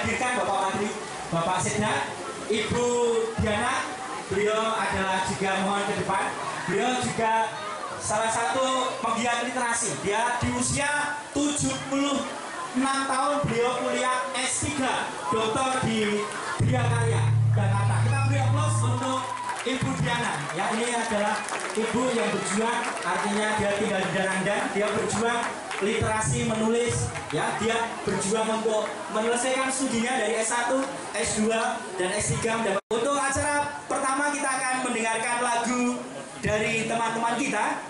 dihadirkan Bapak Patri, Bapak Sekda, Ibu Diana. Beliau adalah juga mohon ke depan. Beliau juga salah satu penggiat literasi. Dia di usia 76 tahun beliau kuliah S3, doktor di Bidang Karya Jakarta. Kita beri aplaus untuk Ibu Diana. Ya, ini adalah ibu yang berjuang, artinya dia tinggal di Danang, dia berjuang literasi menulis, ya, dia berjuang untuk menyelesaikan studinya dari S1, S2, dan S3. Untuk acara pertama kita akan mendengarkan lagu dari teman-teman kita.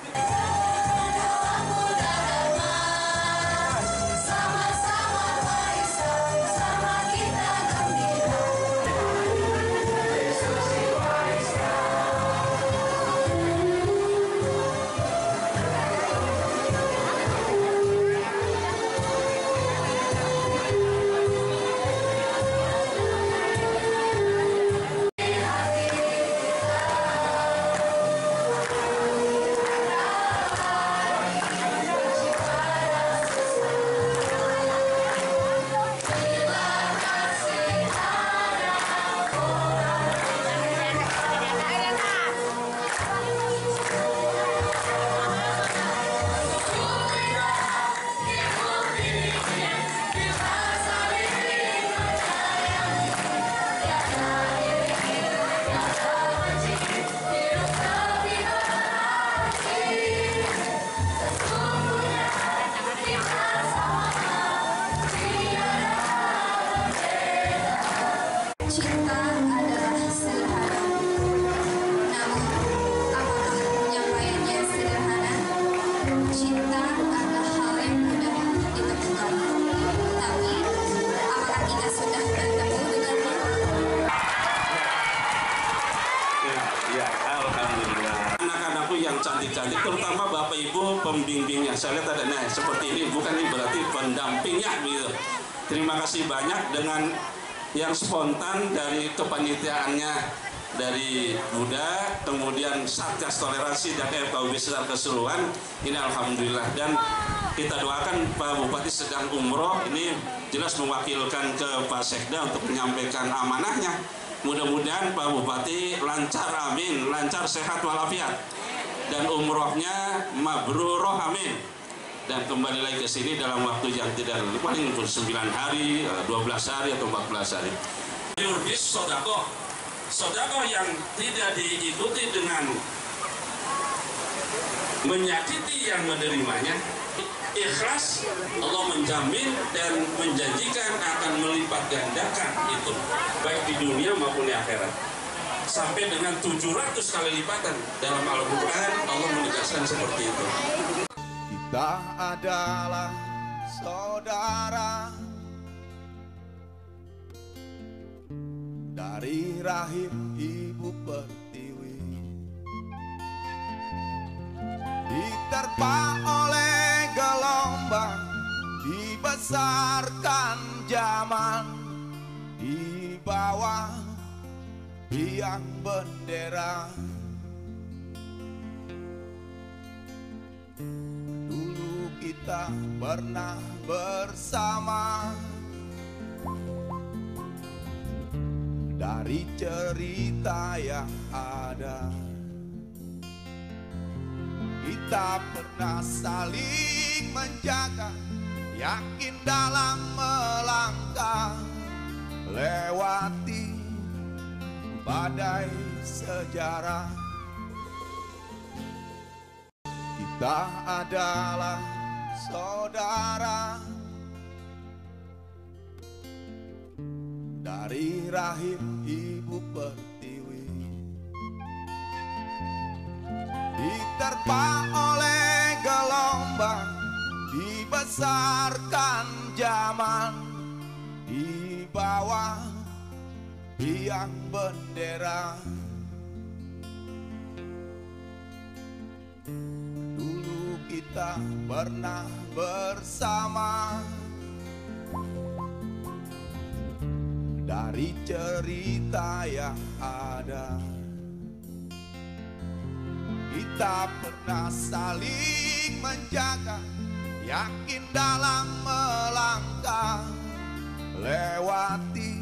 Cantik-cantik, terutama Bapak Ibu pembimbingnya. Saya lihat ada seperti ini, bukan ini berarti pendampingnya gitu. Terima kasih banyak dengan yang spontan dari kepanitiaannya, dari Buddha, kemudian Satgas Toleransi dan FKUB secara keseluruhan. Ini alhamdulillah, dan kita doakan Pak Bupati sedang umroh, ini jelas mewakilkan ke Pak Sekda untuk menyampaikan amanahnya. Mudah-mudahan Pak Bupati lancar, amin, lancar, sehat walafiat. Dan umrohnya mabrurah, amin. Dan kembali lagi ke sini dalam waktu yang tidak paling 9 hari, 12 hari atau 14 hari. Yurbis sodakoh, sodakoh yang tidak diikuti dengan menyakiti yang menerimanya. Ikhlas, Allah menjamin dan menjanjikan akan melipat gandakan itu, baik di dunia maupun di akhirat, sampai dengan 700 kali lipatan. Dalam Al-Quran Allah menegaskan seperti itu. Kita adalah saudara dari rahim ibu pertiwi, diterpa oleh gelombang, dibesarkan zaman di bawah biang bendera. Dulu kita pernah bersama, dari cerita yang ada kita pernah saling menjaga, yakin dalam melangkah, lewati badai sejarah. Kita adalah saudara dari rahim ibu pertiwi, diterpa oleh gelombang, dibesarkan zaman di bawah biang bendera. Dulu kita pernah bersama, dari cerita yang ada kita pernah saling menjaga, yakin dalam melangkah, lewat melewati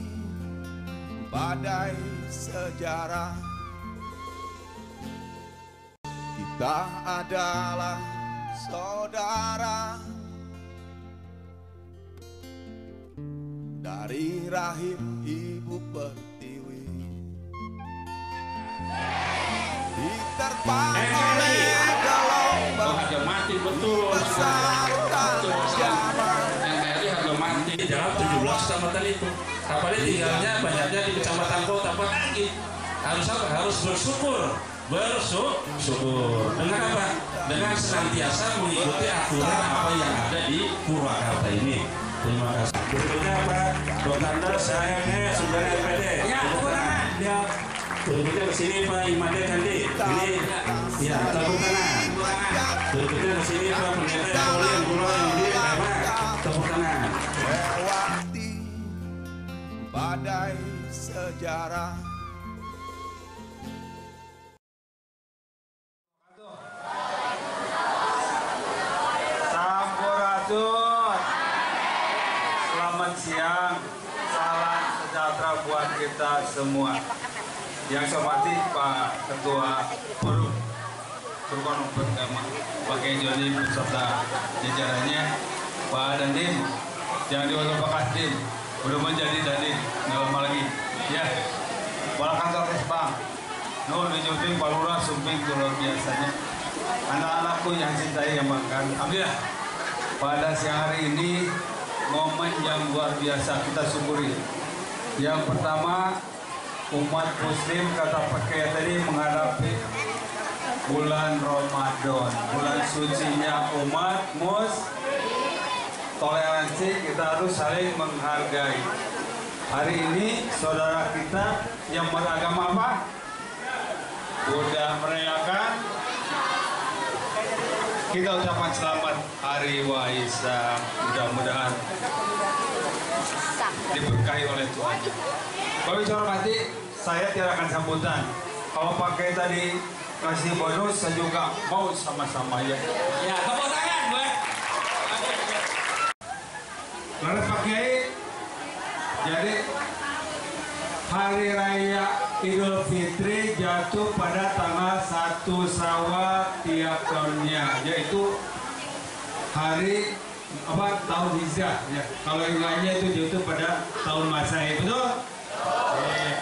badai sejarah. Kita adalah saudara dari rahim ibu pertiwi. Diterpa oleh gelombang bersarang zaman. Dalam 17 kecamatan itu, apalagi tinggalnya banyaknya di kecamatan kota Pak. Harus bersyukur dengan apa? Dengan senantiasa mengikuti aturan apa yang ada di Purwakarta ini. Terima kasih. Berikutnya apa? Dokter sayangnya sudah MPD. Ya, kurang. Ya. Berikutnya kesini Pak Imade Kandi. Ini ya, tepuk tangan. Berikutnya kesini Pak Pendeta Olin Pulau di Bapak. Tepuk tangan. Lewati badai sejarah. Sampurasun. Selamat siang. Salam sejahtera buat kita semua. Yang saya hormati Pak Ketua Purwono Pertama, Pak Joni beserta jajarannya, Pak Dandim, jangan diwajib Pak Kasdim, belum menjadi Dandim, nggak lama lagi. Ya, Walakantor Respang, Nur dijunting Pak Lurah, Sumping, luar biasanya. Anak-anakku yang cintai yang makan. Alhamdulillah, pada siang hari ini, momen yang luar biasa kita syukuri. Yang pertama, umat muslim kata pakai tadi menghadapi bulan Ramadan, bulan sucinya umat muslim. Toleransi, kita harus saling menghargai. Hari ini saudara kita yang beragama apa? Sudah merayakan. Kita ucapkan selamat Hari Waisak. Mudah-mudahan diberkahi oleh Tuhan. Kalau bicara mati, saya tiadakan sambutan. Kalau pakai tadi kasih bonus, saya juga mau sama-sama ya. Ya, tepuk tangan buat. Lalu Pak Kiai, jadi Hari Raya Idul Fitri jatuh pada tanggal 1 Syawal tiap tahunnya, yaitu hari apa tahun Hijriah. Ya. Kalau ingatnya itu jatuh pada tahun Masehi, betul?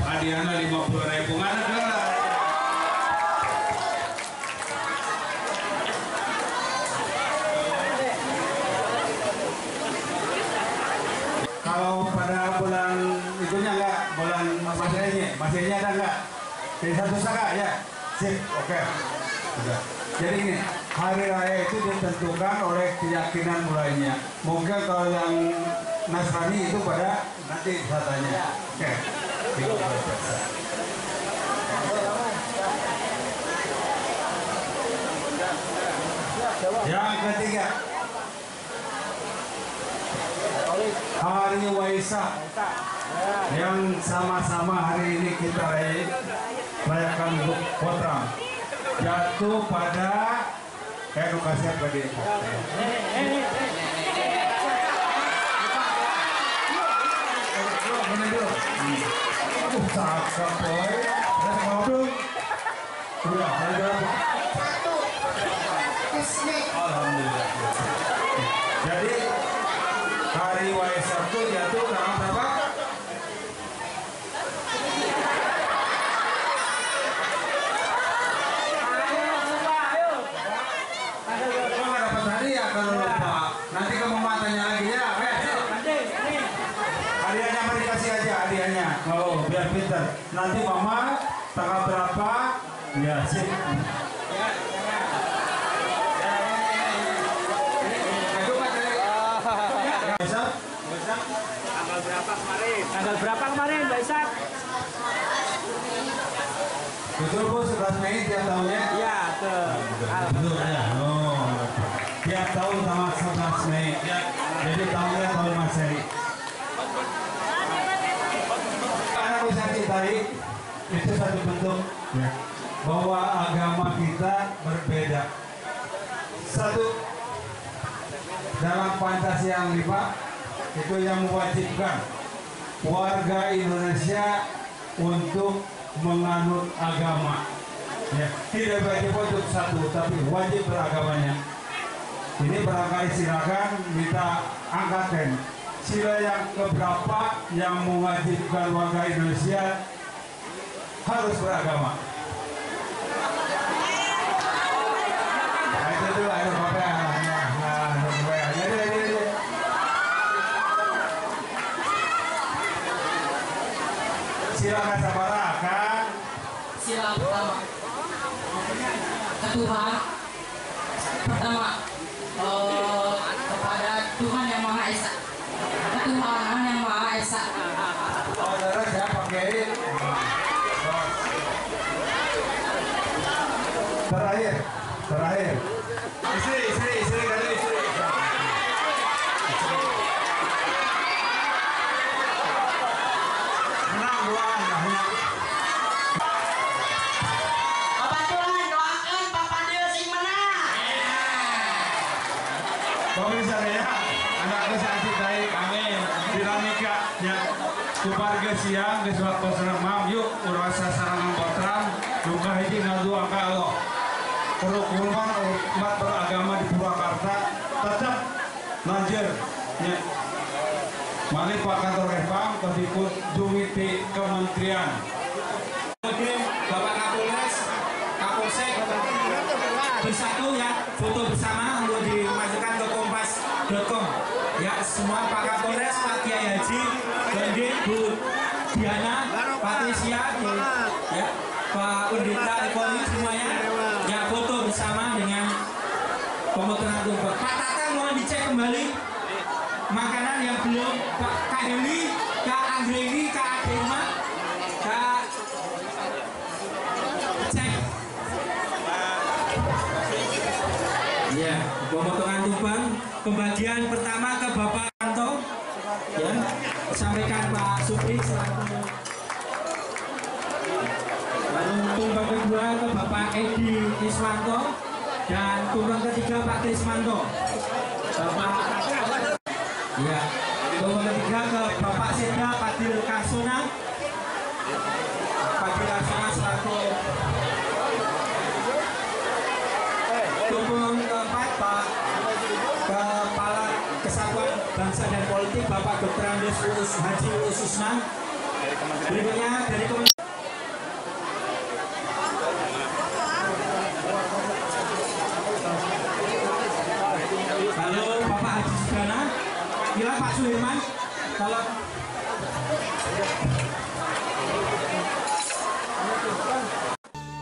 Hadiahnya 50.000 ada. Kalau pada bulan itunya enggak, bulan masanya ada enggak? Jadi satu saka ya, sip, oke. Udah. Jadi ini hari raya itu ditentukan oleh keyakinan mulainya. Mungkin kalau yang Nasrani itu pada nanti katanya. Oke. Yang ketiga. Hari Waisak yang sama-sama hari ini kita rayakan Kotra jatuh pada edukasi pendidikan. Jadi Hari Waisak itu jatuh tanggal berapa? Kalau nggak dapat hadiah kalau lupa, nanti kamu matanya lagi ya. Hadiahnya mari kasih aja hadiahnya. Oh, biar pinter. Nanti mama tanggal berapa? Ya sih. Tanggal berapa kemarin, Mbak Isak? Betul Bu, 11 Mei tiap tahunnya? Iya, betul. Tiap tahun tanggal 11 Mei. Jadi tahunnya tahun Masehi. Karena bisa ditarik, itu satu bentuk ya, bahwa agama kita berbeda. Satu, dalam Pancasila yang 5 itu yang mewajibkan warga Indonesia untuk menganut agama. Ya, tidak baik untuk satu, tapi wajib beragamanya. Ini barangkali silakan kita angkatkan sila yang keberapa yang mewajibkan warga Indonesia harus beragama. Silakan sabarakan. Sila pertama. Ketuhan pertama kepada Tuhan yang Maha Esa. Ketuhanan yang Maha Esa. Saudara saya pakai. Terakhir. Istri kali istri. Keluarga siang, kesuat peserang maaf yuk, urasa sarang angkotan, luka hiji naldu angka Allah. Perukuman umat beragama di Purwakarta tetap lanjut. Ya. Malik Pak Kantor Repang, terikut Jumiti Kementerian. Oke, Bapak Kapolres, Kapolsek, bersatu ya, foto bersama untuk dimasukkan ke kompas.com. Ya, semua Pak Kapolres, Pak Kiyai Haji, Bu Diana, Patricia, ya, Pak Undita, Ekonomi semuanya, ya foto bersama dengan pemotongan domba. Pak Tatang mohon dicek kembali makanan yang belum Kak Hemi, Kak Anggreni, Kak Adema, Kak cek. Ya, pemotongan domba pembagian pertama ke Bapak Anto, ya. Sampaikan Pak Supri selaku. Lalu tumpang kedua ke Bapak Edi Wisanto dan tumpang ketiga Pak Trisanto. Ya, tumpang ketiga ke Bapak Sekda Patricia selaku. Tumpang keempat Pak Kepala Kesatuan Bangsa dan Politik Bapak Dr. Andes Haji Ususna. Berikutnya dari Kementerian Halo Bapak Haji Sudana. Gila Pak Suherman. Kalau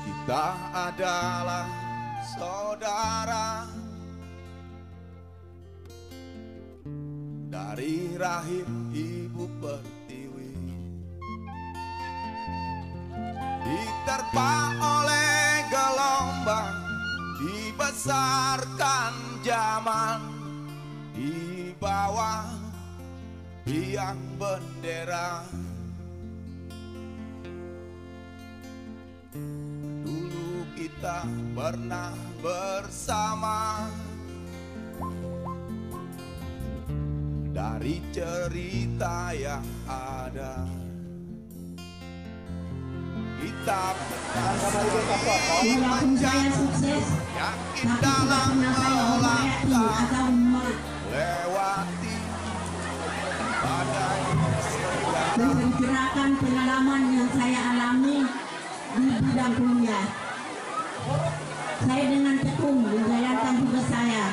kita adalah saudara dari rahim ibu pertiwi, diterpa oleh gelombang, dibesarkan zaman di bawah tiang bendera. Dulu kita pernah bersama. Dari cerita yang ada, kita berjalan sukses, yakin dalam melangkah, lewati badai dengan gerakan pengalaman yang saya alami di bidang kuliah. Saya dengan tekun menjalankan tugas saya.